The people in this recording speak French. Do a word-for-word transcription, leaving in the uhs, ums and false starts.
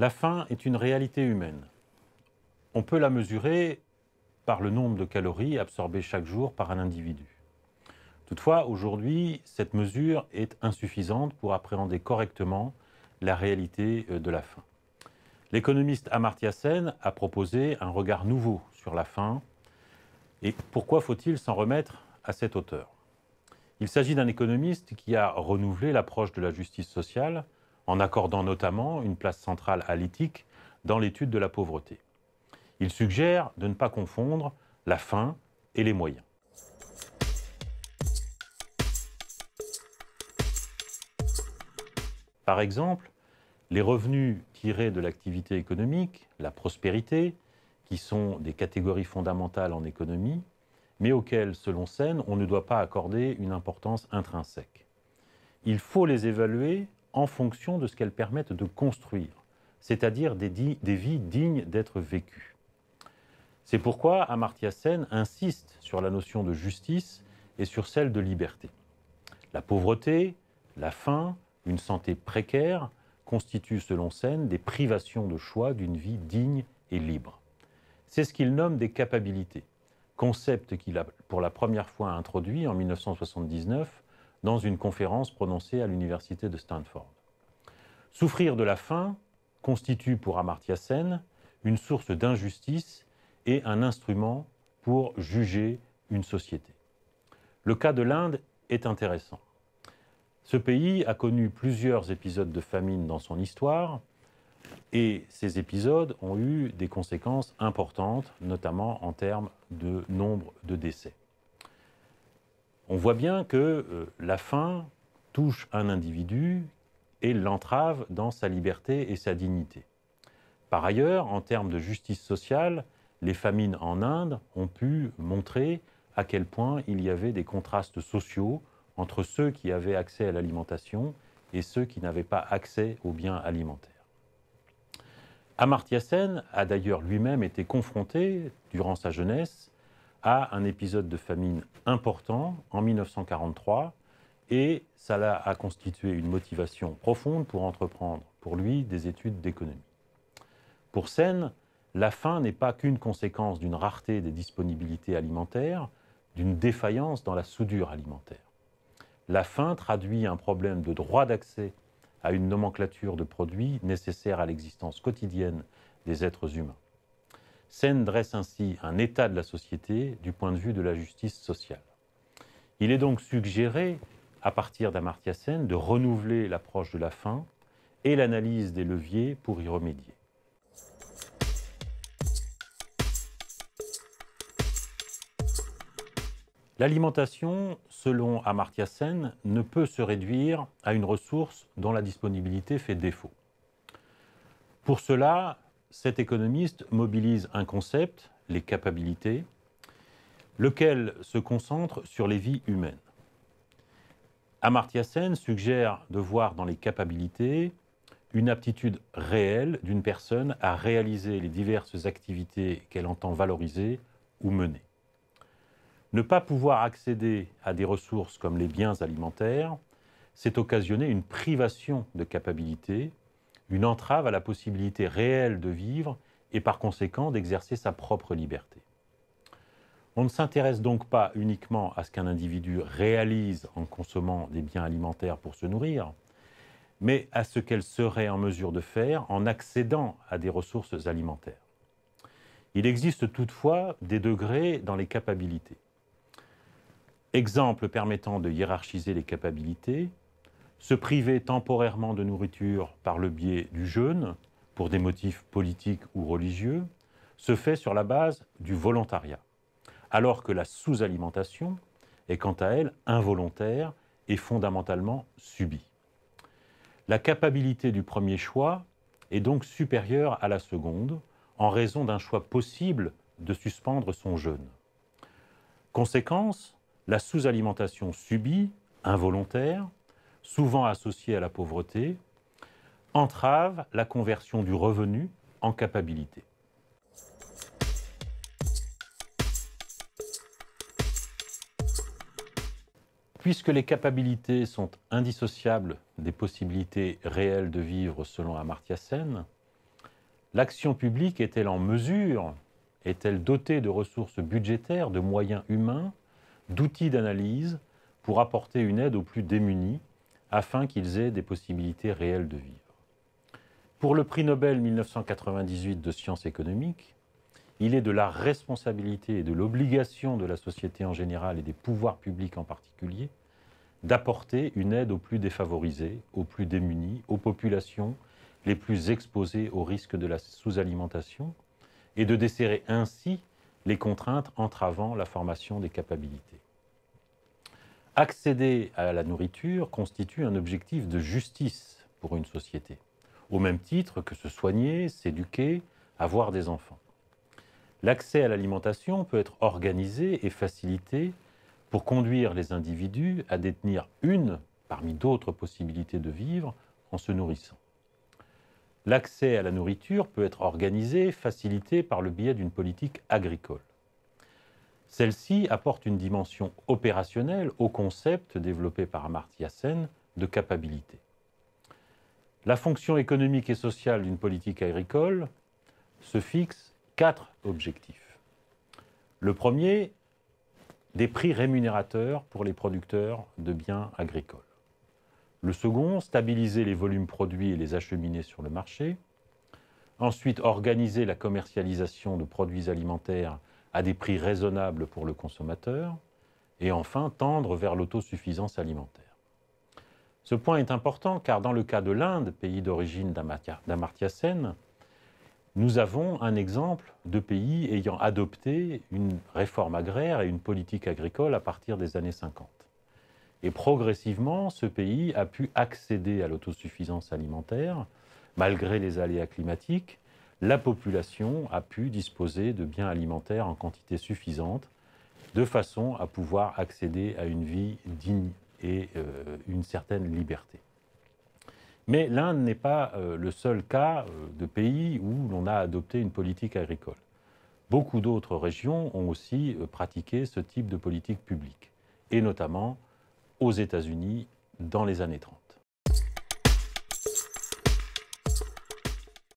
La faim est une réalité humaine. On peut la mesurer par le nombre de calories absorbées chaque jour par un individu. Toutefois, aujourd'hui, cette mesure est insuffisante pour appréhender correctement la réalité de la faim. L'économiste Amartya Sen a proposé un regard nouveau sur la faim. Et pourquoi faut-il s'en remettre à cet auteur? Il s'agit d'un économiste qui a renouvelé l'approche de la justice sociale en accordant notamment une place centrale à l'éthique dans l'étude de la pauvreté. Il suggère de ne pas confondre la faim et les moyens. Par exemple, les revenus tirés de l'activité économique, la prospérité, qui sont des catégories fondamentales en économie, mais auxquelles, selon Sen, on ne doit pas accorder une importance intrinsèque. Il faut les évaluer en fonction de ce qu'elles permettent de construire, c'est-à-dire des, des vies dignes d'être vécues. C'est pourquoi Amartya Sen insiste sur la notion de justice et sur celle de liberté. La pauvreté, la faim, une santé précaire constitue, selon Sen, des privations de choix d'une vie digne et libre. C'est ce qu'il nomme des capacités, concept qu'il a pour la première fois introduit en mille neuf cent soixante-dix-neuf dans une conférence prononcée à l'université de Stanford. Souffrir de la faim constitue pour Amartya Sen une source d'injustice et un instrument pour juger une société. Le cas de l'Inde est intéressant. Ce pays a connu plusieurs épisodes de famine dans son histoire et ces épisodes ont eu des conséquences importantes, notamment en termes de nombre de décès. On voit bien que euh, la faim touche un individu et l'entrave dans sa liberté et sa dignité. Par ailleurs, en termes de justice sociale, les famines en Inde ont pu montrer à quel point il y avait des contrastes sociaux entre ceux qui avaient accès à l'alimentation et ceux qui n'avaient pas accès aux biens alimentaires. Amartya Sen a d'ailleurs lui-même été confronté, durant sa jeunesse, à un épisode de famine important en mille neuf cent quarante-trois et cela a constitué une motivation profonde pour entreprendre, pour lui, des études d'économie. Pour Sen, la faim n'est pas qu'une conséquence d'une rareté des disponibilités alimentaires, d'une défaillance dans la soudure alimentaire. La faim traduit un problème de droit d'accès à une nomenclature de produits nécessaires à l'existence quotidienne des êtres humains. Sen dresse ainsi un état de la société du point de vue de la justice sociale. Il est donc suggéré, à partir d'Amartya Sen, de renouveler l'approche de la faim et l'analyse des leviers pour y remédier. L'alimentation, selon Amartya Sen, ne peut se réduire à une ressource dont la disponibilité fait défaut. Pour cela, cet économiste mobilise un concept, les capacités, lequel se concentre sur les vies humaines. Amartya Sen suggère de voir dans les capacités une aptitude réelle d'une personne à réaliser les diverses activités qu'elle entend valoriser ou mener. Ne pas pouvoir accéder à des ressources comme les biens alimentaires, c'est occasionner une privation de capacités, une entrave à la possibilité réelle de vivre et par conséquent d'exercer sa propre liberté. On ne s'intéresse donc pas uniquement à ce qu'un individu réalise en consommant des biens alimentaires pour se nourrir, mais à ce qu'elle serait en mesure de faire en accédant à des ressources alimentaires. Il existe toutefois des degrés dans les capacités. Exemple permettant de hiérarchiser les capacités, se priver temporairement de nourriture par le biais du jeûne, pour des motifs politiques ou religieux, se fait sur la base du volontariat, alors que la sous-alimentation est quant à elle involontaire et fondamentalement subie. La capacité du premier choix est donc supérieure à la seconde, en raison d'un choix possible de suspendre son jeûne. Conséquence, la sous-alimentation subie, involontaire, souvent associée à la pauvreté, entrave la conversion du revenu en capacité. Puisque les capacités sont indissociables des possibilités réelles de vivre selon Amartya Sen, l'action publique est-elle en mesure, est-elle dotée de ressources budgétaires, de moyens humains, d'outils d'analyse pour apporter une aide aux plus démunis afin qu'ils aient des possibilités réelles de vivre? Pour le prix Nobel mille neuf cent quatre-vingt-dix-huit de sciences économiques, il est de la responsabilité et de l'obligation de la société en général et des pouvoirs publics en particulier d'apporter une aide aux plus défavorisés, aux plus démunis, aux populations les plus exposées au risque de la sous-alimentation et de desserrer ainsi les contraintes entravant la formation des capacités. Accéder à la nourriture constitue un objectif de justice pour une société, au même titre que se soigner, s'éduquer, avoir des enfants. L'accès à l'alimentation peut être organisé et facilité pour conduire les individus à détenir une parmi d'autres possibilités de vivre en se nourrissant. L'accès à la nourriture peut être organisé, facilité par le biais d'une politique agricole. Celle-ci apporte une dimension opérationnelle au concept développé par Amartya Sen de capabilité. La fonction économique et sociale d'une politique agricole se fixe quatre objectifs. Le premier, des prix rémunérateurs pour les producteurs de biens agricoles. Le second, stabiliser les volumes produits et les acheminer sur le marché. Ensuite, organiser la commercialisation de produits alimentaires à des prix raisonnables pour le consommateur. Et enfin, tendre vers l'autosuffisance alimentaire. Ce point est important car dans le cas de l'Inde, pays d'origine d'Amartya Sen, nous avons un exemple de pays ayant adopté une réforme agraire et une politique agricole à partir des années cinquante. Et progressivement, ce pays a pu accéder à l'autosuffisance alimentaire. Malgré les aléas climatiques, la population a pu disposer de biens alimentaires en quantité suffisante, de façon à pouvoir accéder à une vie digne et euh, une certaine liberté. Mais l'Inde n'est pas euh, le seul cas euh, de pays où l'on a adopté une politique agricole. Beaucoup d'autres régions ont aussi euh, pratiqué ce type de politique publique, et notamment aux États-Unis dans les années trente.